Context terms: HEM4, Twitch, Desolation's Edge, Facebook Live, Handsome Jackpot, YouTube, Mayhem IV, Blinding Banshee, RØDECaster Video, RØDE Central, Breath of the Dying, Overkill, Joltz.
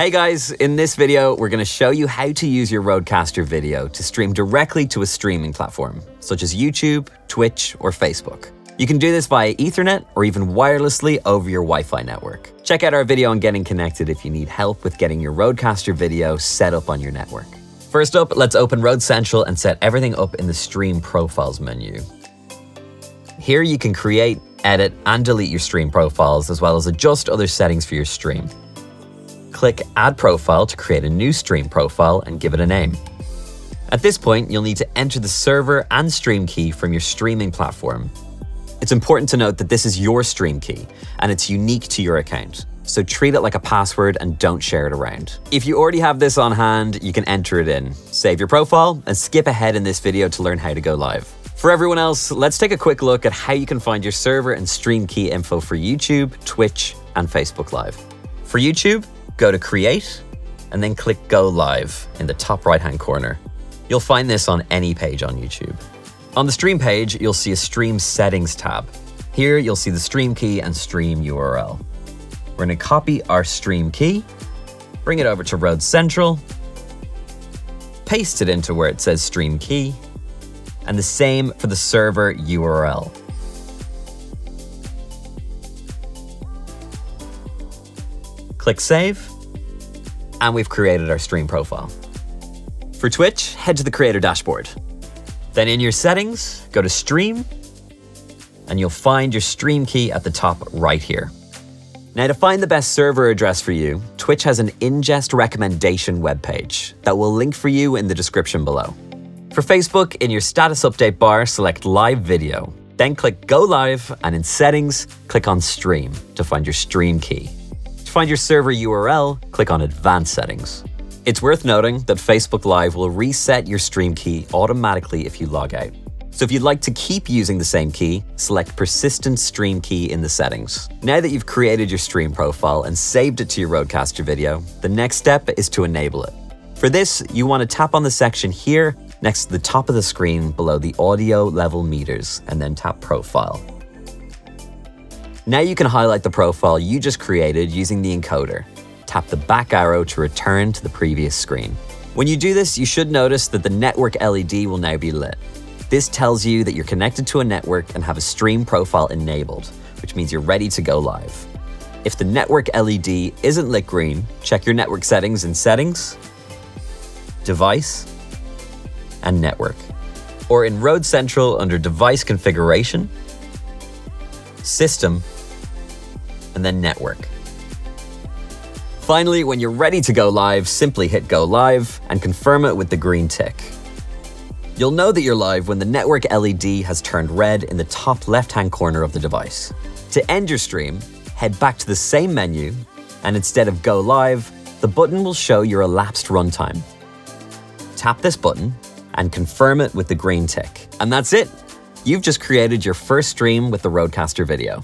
Hey guys, in this video, we're gonna show you how to use your RØDECaster video to stream directly to a streaming platform, such as YouTube, Twitch, or Facebook. You can do this via Ethernet or even wirelessly over your Wi-Fi network. Check out our video on getting connected if you need help with getting your RØDECaster video set up on your network. First up, let's open RØDE Central and set everything up in the Stream Profiles menu. Here you can create, edit, and delete your stream profiles, as well as adjust other settings for your stream. Click Add Profile to create a new stream profile and give it a name. At this point, you'll need to enter the server and stream key from your streaming platform. It's important to note that this is your stream key and it's unique to your account. So treat it like a password and don't share it around. If you already have this on hand, you can enter it in, save your profile, and skip ahead in this video to learn how to go live. For everyone else, let's take a quick look at how you can find your server and stream key info for YouTube, Twitch, and Facebook Live. For YouTube, go to Create and then click Go Live in the top right-hand corner. You'll find this on any page on YouTube. On the stream page, you'll see a Stream Settings tab. Here, you'll see the stream key and stream URL. We're gonna copy our stream key, bring it over to RØDE Central, paste it into where it says stream key, and the same for the server URL. Click Save, and we've created our stream profile. For Twitch, head to the creator dashboard. Then in your settings, go to Stream, and you'll find your stream key at the top right here. Now, to find the best server address for you, Twitch has an ingest recommendation webpage that we'll link for you in the description below. For Facebook, in your status update bar, select Live Video, then click Go Live, and in Settings, click on Stream to find your stream key. To find your server URL, click on Advanced Settings. It's worth noting that Facebook Live will reset your stream key automatically if you log out. So if you'd like to keep using the same key, select Persistent Stream Key in the settings. Now that you've created your stream profile and saved it to your RØDECaster video, the next step is to enable it. For this, you want to tap on the section here next to the top of the screen below the audio level meters, and then tap Profile. Now you can highlight the profile you just created using the encoder. Tap the back arrow to return to the previous screen. When you do this, you should notice that the network LED will now be lit. This tells you that you're connected to a network and have a stream profile enabled, which means you're ready to go live. If the network LED isn't lit green, check your network settings in Settings, Device, and Network. Or in RØDE Central under Device Configuration, System, and then Network. Finally, when you're ready to go live, simply hit Go Live and confirm it with the green tick. You'll know that you're live when the network LED has turned red in the top left-hand corner of the device. To end your stream, head back to the same menu, and instead of Go Live, the button will show your elapsed runtime. Tap this button and confirm it with the green tick. And that's it! You've just created your first stream with the RØDECaster video.